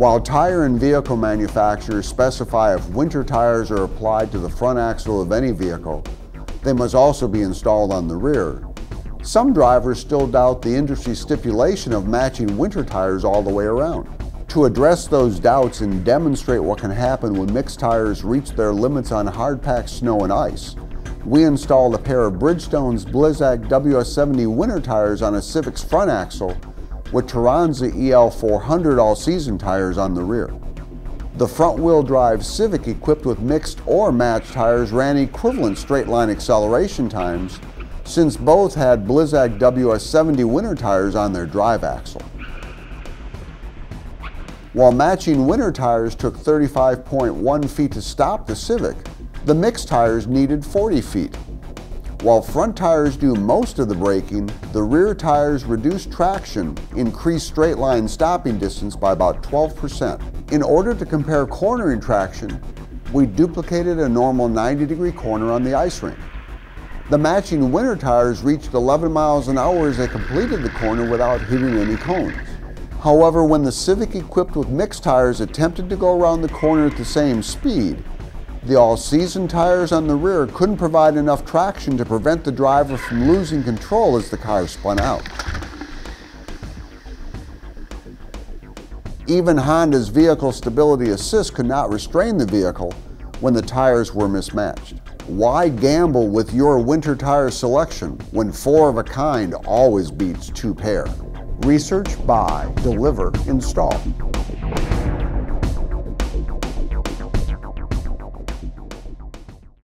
While tire and vehicle manufacturers specify if winter tires are applied to the front axle of any vehicle, they must also be installed on the rear. Some drivers still doubt the industry stipulation of matching winter tires all the way around. To address those doubts and demonstrate what can happen when mixed tires reach their limits on hard-packed snow and ice, we installed a pair of Bridgestone's Blizzak WS70 winter tires on a Civic's front axle with Turanza EL400 all-season tires on the rear. The front-wheel drive Civic equipped with mixed or matched tires ran equivalent straight-line acceleration times since both had Blizzak WS70 winter tires on their drive axle. While matching winter tires took 35.1 feet to stop the Civic, the mixed tires needed 40 feet. While front tires do most of the braking, the rear tires reduce traction, increase straight-line stopping distance by about 12%. In order to compare cornering traction, we duplicated a normal 90-degree corner on the ice rink. The matching winter tires reached 11 miles an hour as they completed the corner without hitting any cones. However, when the Civic equipped with mixed tires attempted to go around the corner at the same speed, the all-season tires on the rear couldn't provide enough traction to prevent the driver from losing control as the car spun out. Even Honda's Vehicle Stability Assist could not restrain the vehicle when the tires were mismatched. Why gamble with your winter tire selection when four of a kind always beats two pair? Research, buy, deliver, install.